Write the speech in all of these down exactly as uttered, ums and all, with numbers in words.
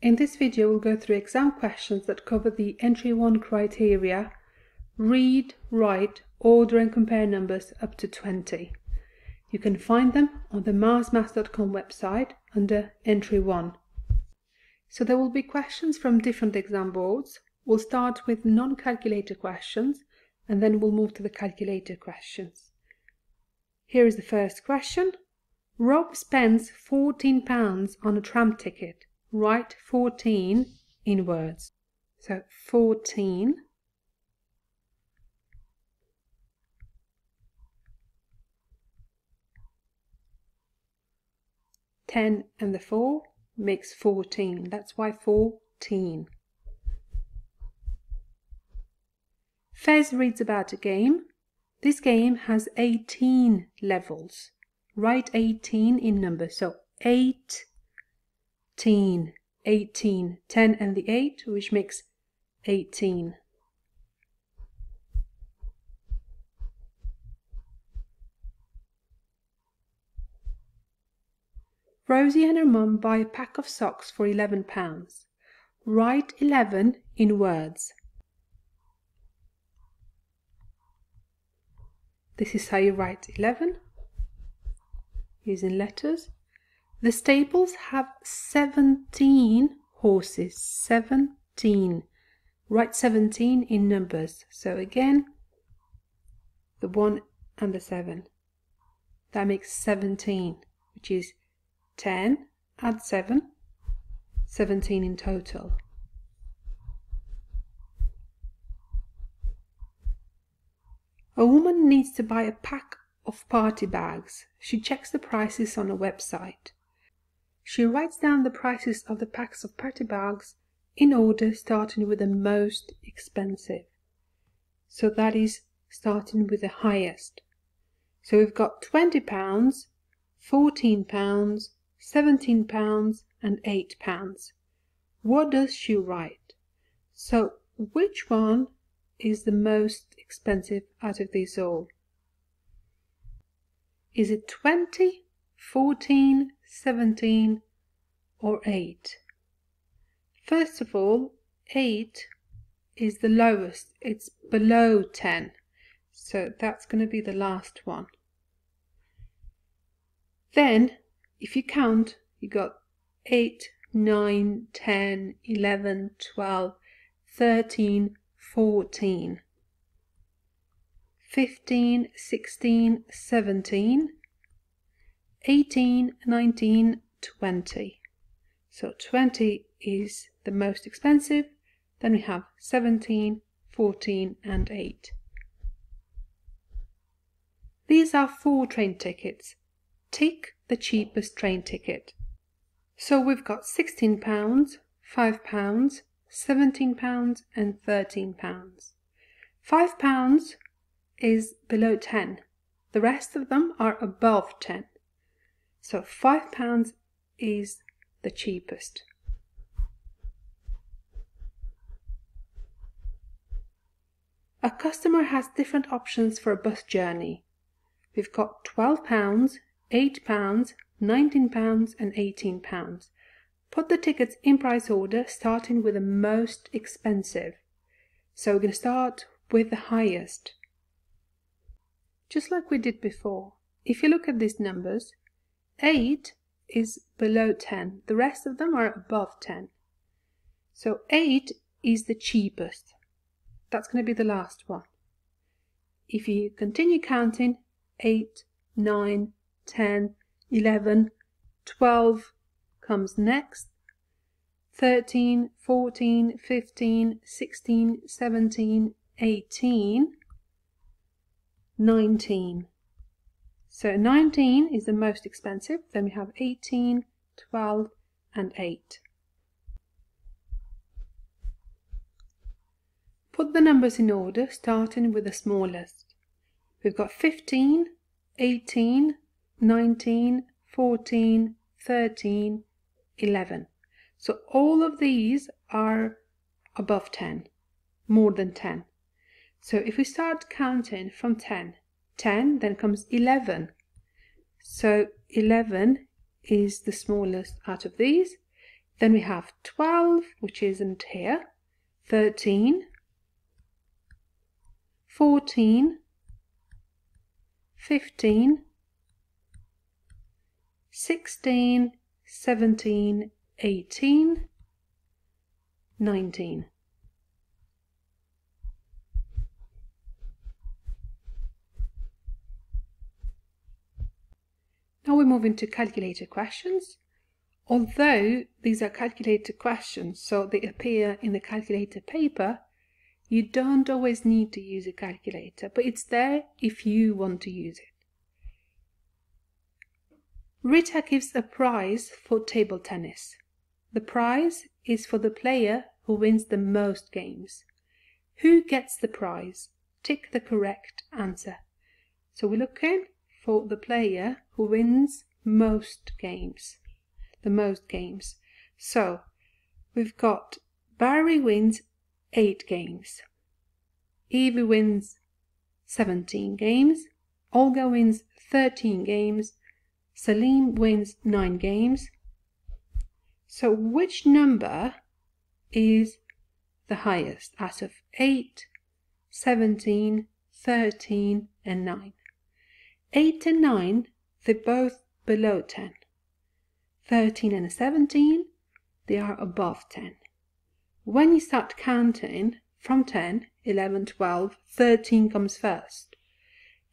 In this video we'll go through exam questions that cover the Entry one criteria, read, write, order and compare numbers up to twenty. You can find them on the mars maths dot com website under Entry one. So there will be questions from different exam boards. We'll start with non-calculator questions and then we'll move to the calculator questions. Here is the first question. Rob spends fourteen pounds on a tram ticket. Write fourteen in words. So fourteen ten and the four makes fourteen. That's why fourteen. Fez reads about a game. This game has eighteen levels. Write eighteen in numbers. So eight eighteen, eighteen, ten and the eight, which makes eighteen. Rosie and her mum buy a pack of socks for eleven pounds. Write eleven in words. This is how you write eleven, using letters. The stables have seventeen horses. seventeen. Write seventeen in numbers. So again, the one and the seven. That makes seventeen, which is ten, add seven, seventeen in total. A woman needs to buy a pack of party bags. She checks the prices on a website. She writes down the prices of the packs of party bags in order, starting with the most expensive. So that is starting with the highest. So we've got twenty pounds, fourteen pounds, seventeen pounds and eight pounds. What does she write? So which one is the most expensive out of these all? Is it twenty, fourteen, seventeen or eight? First of all, eight is the lowest. It's below ten. So that's going to be the last one. Then, if you count, you got eight, nine, ten, eleven, twelve, thirteen, fourteen, fifteen, sixteen, seventeen, eighteen, nineteen, twenty. So twenty is the most expensive. Then we have seventeen, fourteen and eight. These are four train tickets. Tick the cheapest train ticket. So we've got sixteen pounds, five pounds, seventeen pounds and thirteen pounds. five pounds is below ten. The rest of them are above ten. So five pounds is the cheapest. A customer has different options for a bus journey. We've got twelve pounds, eight pounds, nineteen pounds and eighteen pounds. Put the tickets in price order, starting with the most expensive. So we're going to start with the highest. Just like we did before, if you look at these numbers, eight is below ten. The rest of them are above ten. So eight is the cheapest. That's going to be the last one. If you continue counting, eight, nine, ten, eleven, twelve comes next. thirteen, fourteen, fifteen, sixteen, seventeen, eighteen, nineteen. So nineteen is the most expensive, then we have eighteen, twelve and eight. Put the numbers in order, starting with the smallest. We've got fifteen, eighteen, nineteen, fourteen, thirteen, eleven. So all of these are above ten, more than ten. So if we start counting from ten, ten, then comes eleven. So eleven is the smallest out of these. Then we have twelve, which isn't here, thirteen, fourteen, fifteen, sixteen, seventeen, eighteen, nineteen. Now we move into calculator questions. Although these are calculator questions, so they appear in the calculator paper, you don't always need to use a calculator, but it's there if you want to use it. Rita gives a prize for table tennis. The prize is for the player who wins the most games. Who gets the prize? Tick the correct answer. So we're looking for the player who wins most games. The most games. So we've got Barry wins eight games, Evie wins seventeen games, Olga wins thirteen games, Salim wins nine games. So which number is the highest out of eight, seventeen, thirteen and nine? eight and nine, they're both below ten. thirteen and seventeen, they are above ten. When you start counting from ten, eleven, twelve, thirteen comes first.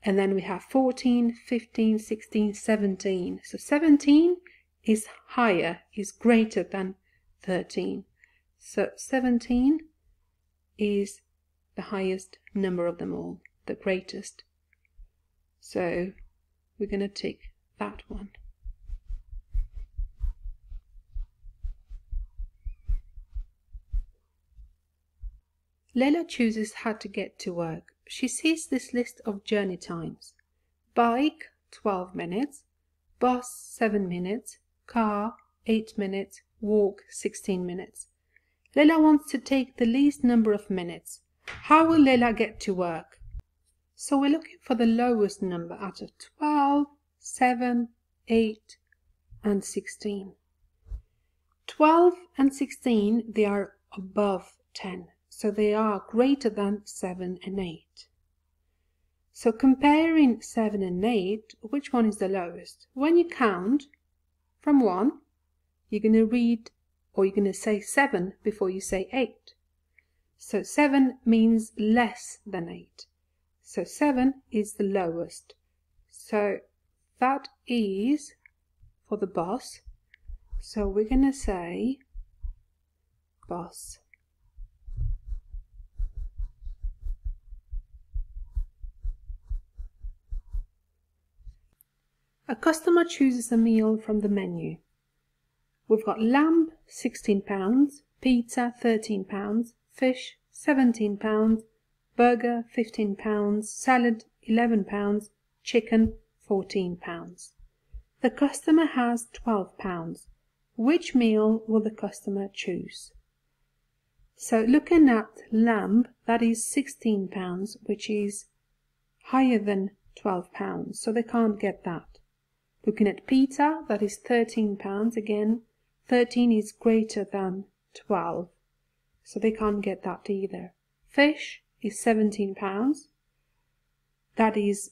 And then we have fourteen, fifteen, sixteen, seventeen. So seventeen is higher, is greater than thirteen. So seventeen is the highest number of them all, the greatest. So we're going to tick that one. Leila chooses how to get to work. She sees this list of journey times. Bike, twelve minutes. Bus, seven minutes. Car, eight minutes. Walk, sixteen minutes. Leila wants to take the least number of minutes. How will Leila get to work? So we're looking for the lowest number out of twelve, seven, eight, and sixteen. twelve and sixteen, they are above ten. So they are greater than seven and eight. So comparing seven and eight, which one is the lowest? When you count from one, you're going to read, or you're going to say seven before you say eight. So seven means less than eight. So seven is the lowest. So that is for the bus. So we're going to say bus. A customer chooses a meal from the menu. We've got lamb, sixteen pounds, pizza, thirteen pounds, fish, seventeen pounds, burger, fifteen pounds, salad, eleven pounds, chicken, fourteen pounds. The customer has twelve pounds. Which meal will the customer choose? So looking at lamb, that is sixteen pounds, which is higher than twelve pounds, so they can't get that. Looking at pizza, that is thirteen pounds again. thirteen is greater than twelve, so they can't get that either. Fish is seventeen pounds. That is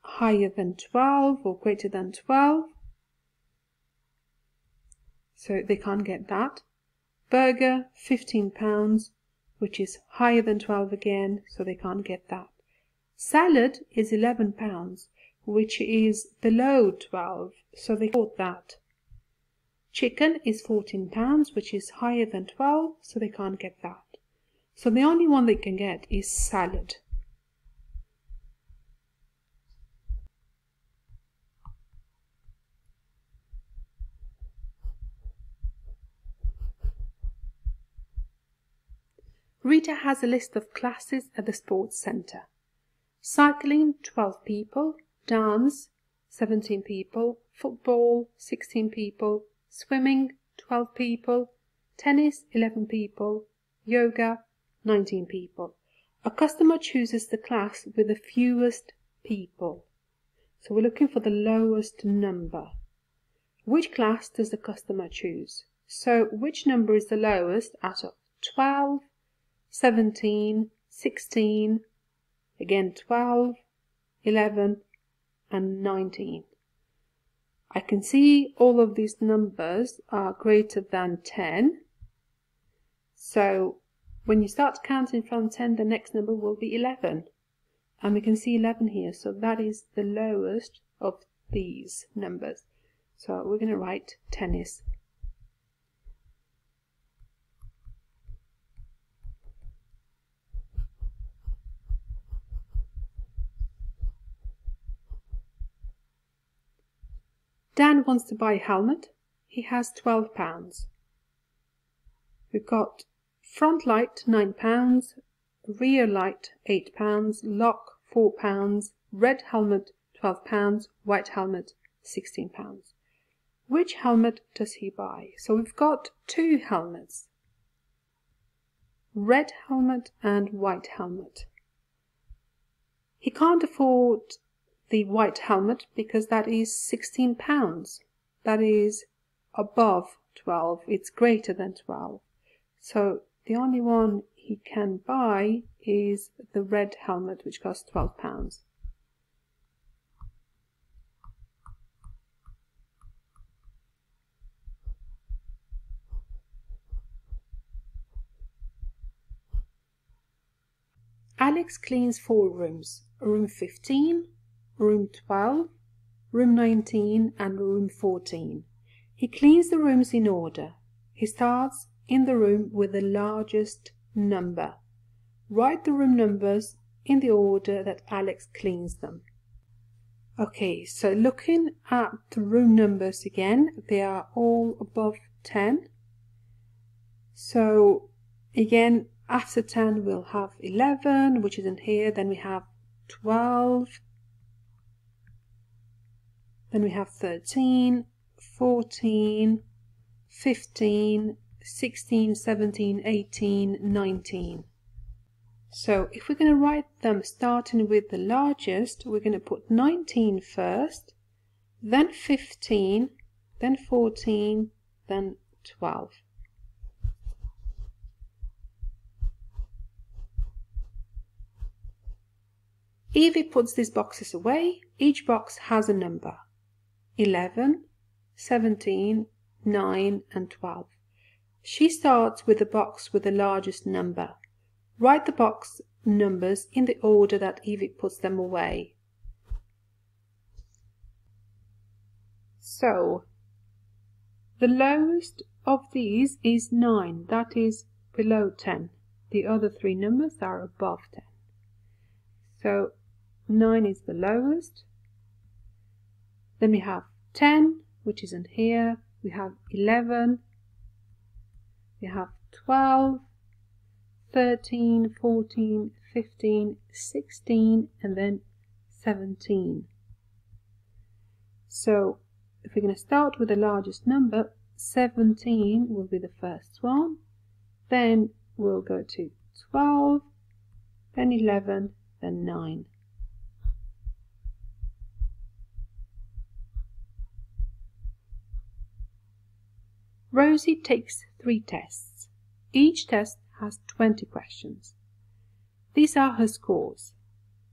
higher than twelve or greater than twelve, so they can't get that. Burger, fifteen pounds, which is higher than twelve again, so they can't get that. Salad is eleven pounds. Which is below twelve, so they caught that. Chicken is fourteen pounds, which is higher than twelve, so they can't get that. So the only one they can get is salad. Rita has a list of classes at the sports centre. Cycling, twelve people. Dance, seventeen people, football, sixteen people, swimming, twelve people, tennis, eleven people, yoga, nineteen people. A customer chooses the class with the fewest people. So we're looking for the lowest number. Which class does the customer choose? So which number is the lowest out of twelve, seventeen, sixteen, again twelve, eleven and nineteen? I can see all of these numbers are greater than ten. So when you start counting from ten, the next number will be eleven. And we can see eleven here, so that is the lowest of these numbers. So we're going to write tennis. Dan wants to buy a helmet. He has twelve pounds. We've got front light nine pounds, rear light eight pounds, lock four pounds, red helmet twelve pounds, white helmet sixteen pounds. Which helmet does he buy? So we've got two helmets, red helmet and white helmet. He can't afford the white helmet because that is sixteen pounds. That is above twelve, it's greater than twelve. So the only one he can buy is the red helmet, which costs twelve pounds. Alex cleans four rooms, room fifteen, room twelve, room nineteen and room fourteen. He cleans the rooms in order. He starts in the room with the largest number. Write the room numbers in the order that Alex cleans them. Okay, so looking at the room numbers again, they are all above ten. So again, after ten we'll have eleven, which isn't here, then we have twelve, then we have thirteen, fourteen, fifteen, sixteen, seventeen, eighteen, nineteen. So if we're going to write them starting with the largest, we're going to put nineteen first, then fifteen, then fourteen, then twelve. Evie puts these boxes away. Each box has a number: eleven, seventeen, nine and twelve. She starts with the box with the largest number. Write the box numbers in the order that Evie puts them away. So the lowest of these is nine, that is below ten. The other three numbers are above ten. So nine is the lowest. Then we have ten, which isn't here. We have eleven. We have twelve. thirteen, fourteen, fifteen, sixteen, and then seventeen. So if we're going to start with the largest number, seventeen will be the first one, then we'll go to twelve, then eleven, then nine. Rosie takes three tests. Each test has twenty questions. These are her scores: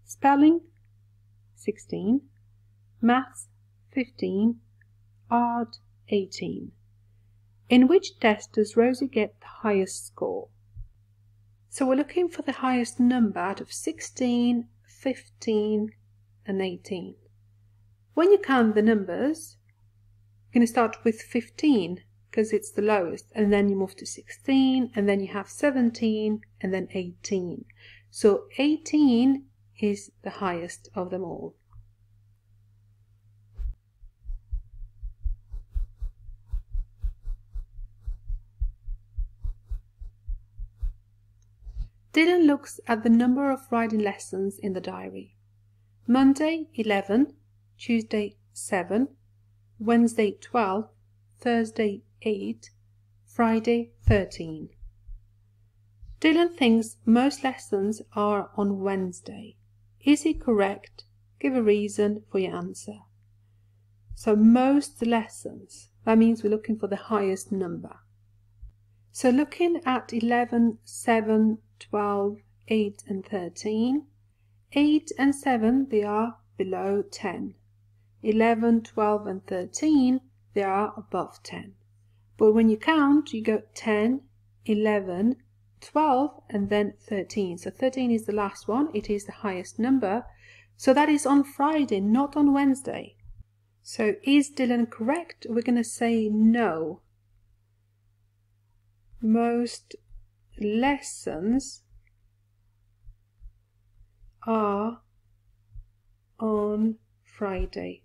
spelling sixteen, maths fifteen, art eighteen. In which test does Rosie get the highest score? So we're looking for the highest number out of sixteen, fifteen and eighteen. When you count the numbers, you're going to start with fifteen, because it's the lowest, and then you move to sixteen, and then you have seventeen, and then eighteen. So eighteen is the highest of them all. Dylan looks at the number of writing lessons in the diary. Monday eleven, Tuesday seven, Wednesday twelve, Thursday eight, Friday thirteen. Dylan thinks most lessons are on Wednesday. Is he correct? Give a reason for your answer. So most lessons, that means we're looking for the highest number. So looking at eleven, seven, twelve, eight and thirteen, eight and seven, they are below ten. eleven, twelve and thirteen, they are above ten. But when you count, you go ten, eleven, twelve and then thirteen. So thirteen is the last one, it is the highest number. So that is on Friday, not on Wednesday. So is Dylan correct? We're going to say no. Most lessons are on Friday.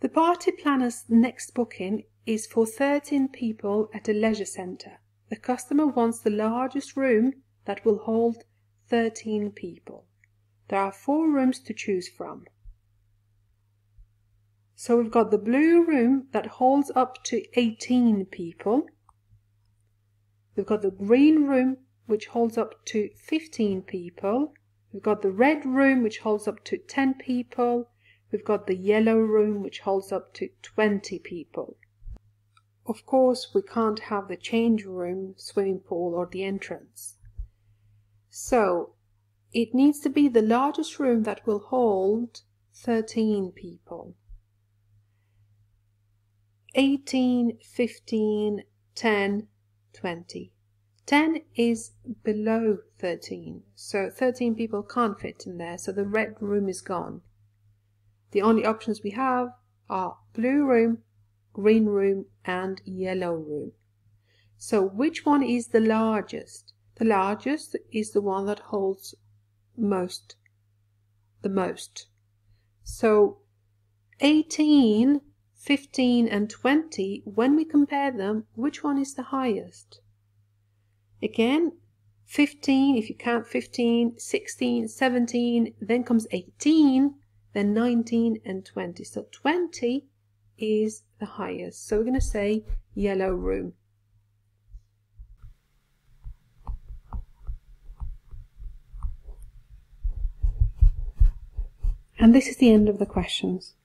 The party planner's next booking is for thirteen people at a leisure centre. The customer wants the largest room that will hold thirteen people. There are four rooms to choose from. So we've got the blue room that holds up to eighteen people. We've got the green room which holds up to fifteen people. We've got the red room which holds up to ten people. We've got the yellow room which holds up to twenty people. Of course, we can't have the change room, swimming pool or the entrance. So it needs to be the largest room that will hold thirteen people. eighteen, fifteen, ten, twenty. ten is below thirteen, so thirteen people can't fit in there, so the red room is gone. The only options we have are blue room, green room and yellow room. So which one is the largest? The largest is the one that holds most, the most. So eighteen, fifteen and twenty, when we compare them, which one is the highest? Again, fifteen, if you count fifteen, sixteen, seventeen, then comes eighteen, then nineteen and twenty. So twenty is the highest. So we're going to say yellow room. And this is the end of the questions.